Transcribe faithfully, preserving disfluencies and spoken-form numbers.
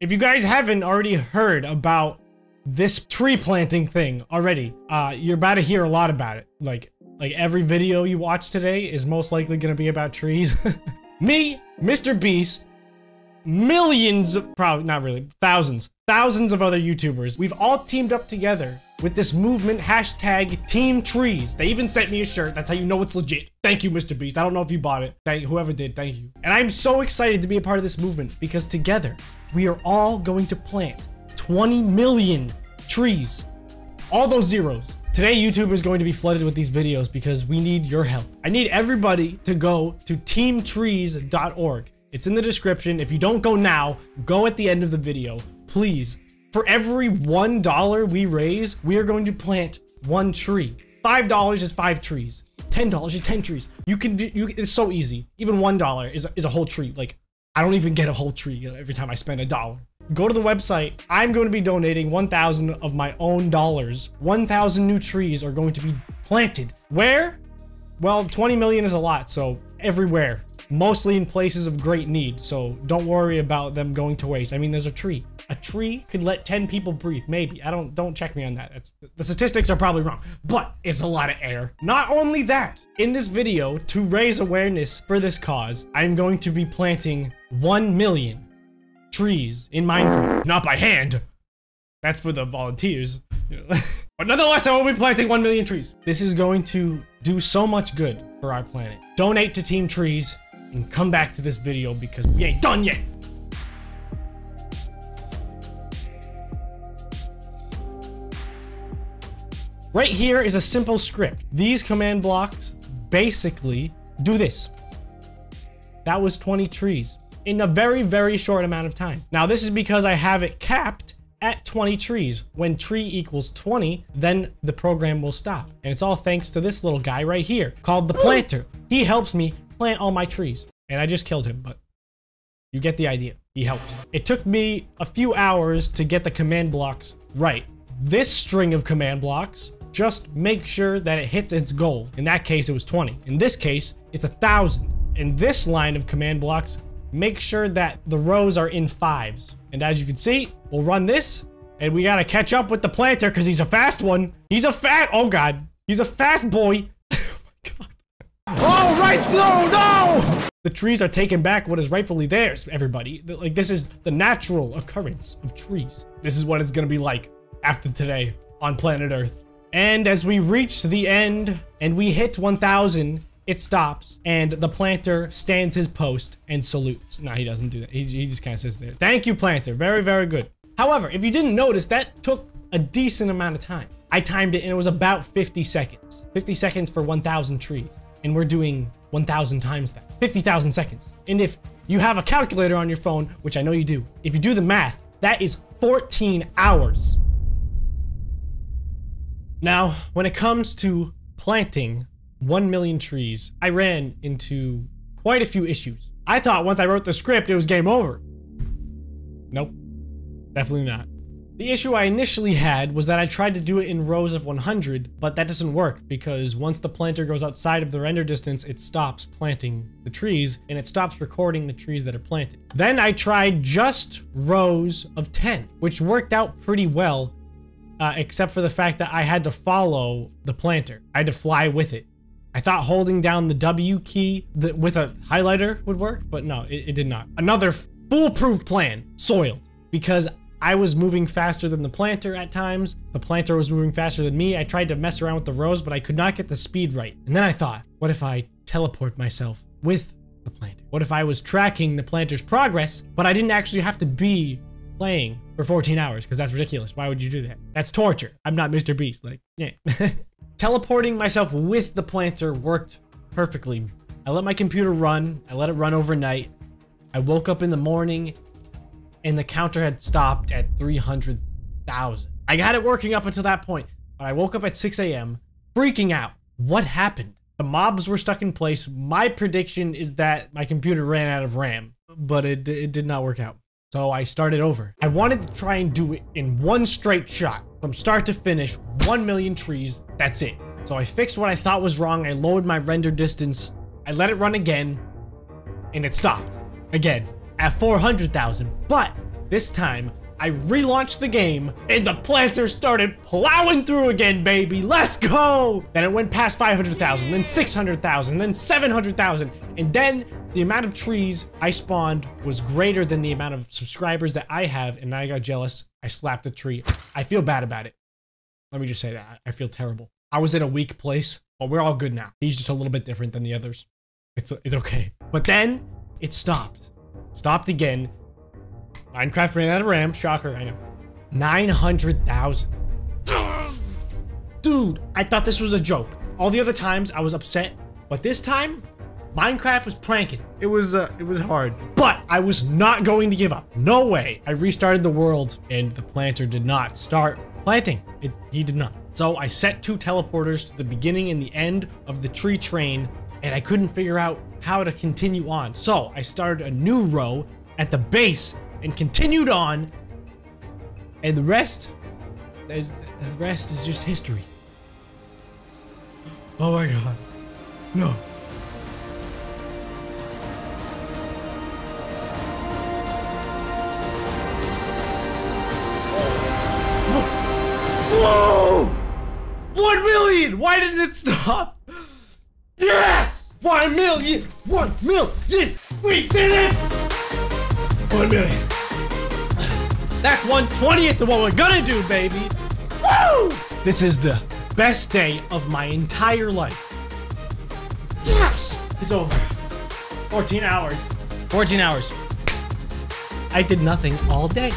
If you guys haven't already heard about this tree planting thing already, uh, you're about to hear a lot about it. Like, like every video you watch today is most likely going to be about trees. Me, Mister Beast, millions, of, probably not really, thousands, thousands of other YouTubers. We've all teamed up together with this movement, hashtag Team Trees. They even sent me a shirt. That's how you know it's legit. Thank you, Mister Beast. I don't know if you bought it. Thank whoever did. Thank you. And I'm so excited to be a part of this movement because together we are all going to plant twenty million trees. All those zeros. Today, YouTube is going to be flooded with these videos because we need your help. I need everybody to go to team trees dot org. It's in the description. If you don't go now, go at the end of the video. Please, for every one dollar we raise, we are going to plant one tree. five dollars is five trees. ten dollars is ten trees. You can do, you, it's so easy. Even one dollar is, is a whole tree. Like, I don't even get a whole tree every time I spend a dollar. Go to the website. I'm going to be donating one thousand of my own dollars. one thousand new trees are going to be planted. Where? Well, twenty million is a lot, so everywhere. Mostly in places of great need, so don't worry about them going to waste. I mean, there's a tree. A tree could let ten people breathe, maybe. I don't, don't check me on that. That's, the statistics are probably wrong, but it's a lot of air. Not only that, in this video, to raise awareness for this cause, I'm going to be planting one million trees in Minecraft. Not by hand. That's for the volunteers. But nonetheless, I will be planting one million trees. This is going to do so much good for our planet. Donate to Team Trees. And come back to this video because we ain't done yet. Right here is a simple script. These command blocks basically do this. That was twenty trees in a very, very short amount of time. Now this is because I have it capped at twenty trees. When tree equals twenty, then the program will stop. And it's all thanks to this little guy right here called the planter. He helps me plant all my trees. And I just killed him, but you get the idea. He helps. It took me a few hours to get the command blocks right. This string of command blocks just make sure that it hits its goal. In that case, it was twenty. In this case, it's a thousand. In this line of command blocks, make sure that the rows are in fives. And as you can see, we'll run this and we gotta catch up with the planter because he's a fast one. He's a fat, oh God, he's a fast boy. Oh, right through, no! The trees are taking back what is rightfully theirs, everybody. Like, this is the natural occurrence of trees. This is what it's gonna be like after today on planet Earth. And as we reach the end and we hit one thousand, it stops and the planter stands his post and salutes. Nah, he doesn't do that. He, he just kind of sits there. Thank you, planter. Very, very good. However, if you didn't notice, that took a decent amount of time. I timed it and it was about fifty seconds. fifty seconds for one thousand trees. And we're doing one thousand times that. fifty thousand seconds. And if you have a calculator on your phone, which I know you do, if you do the math, that is fourteen hours. Now, when it comes to planting one million trees, I ran into quite a few issues. I thought once I wrote the script, it was game over. Nope. Definitely not. The issue I initially had was that I tried to do it in rows of one hundred, but that doesn't work because once the planter goes outside of the render distance, it stops planting the trees and it stops recording the trees that are planted. Then I tried just rows of ten, which worked out pretty well, uh, except for the fact that I had to follow the planter. I had to fly with it. I thought holding down the W key th- with a highlighter would work, but no, it, it did not. Another foolproof plan soiled because I was moving faster than the planter at times. The planter was moving faster than me. I tried to mess around with the rows, but I could not get the speed right. And then I thought, what if I teleport myself with the planter? What if I was tracking the planter's progress, but I didn't actually have to be playing for fourteen hours? Because that's ridiculous. Why would you do that? That's torture. I'm not Mister Beast. Like, yeah. Teleporting myself with the planter worked perfectly. I let my computer run. I let it run overnight. I woke up in the morning and the counter had stopped at three hundred thousand. I got it working up until that point, but I woke up at six A M freaking out. What happened? The mobs were stuck in place. My prediction is that my computer ran out of RAM, but it, it did not work out. So I started over. I wanted to try and do it in one straight shot from start to finish, one million trees, that's it. So I fixed what I thought was wrong. I lowered my render distance. I let it run again and it stopped again at four hundred thousand, but This time, I relaunched the game, and the plaster started plowing through again, baby. Let's go! Then it went past five hundred thousand, then six hundred thousand, then seven hundred thousand, and then the amount of trees I spawned was greater than the amount of subscribers that I have, and I got jealous. I slapped a tree. I feel bad about it. Let me just say that. I feel terrible. I was in a weak place, but we're all good now. He's just a little bit different than the others. It's, it's okay. But then, it stopped. Stopped again. Minecraft ran out of RAM. Shocker, I know. nine hundred thousand. Dude, I thought this was a joke. All the other times I was upset, but this time, Minecraft was pranking. It was, uh, it was hard, but I was not going to give up. No way. I restarted the world, and the planter did not start planting. It, he did not. So I set two teleporters to the beginning and the end of the tree train, and I couldn't figure out how to continue on. So I started a new row at the base and continued on, and the rest, is, the rest is just history. Oh my God, no. one million! Why didn't it stop? Yes! one million! one million! We did it! one million. That's one twentieth of what we're gonna do, baby! Woo! This is the best day of my entire life. Yes! It's over. fourteen hours. fourteen hours. I did nothing all day.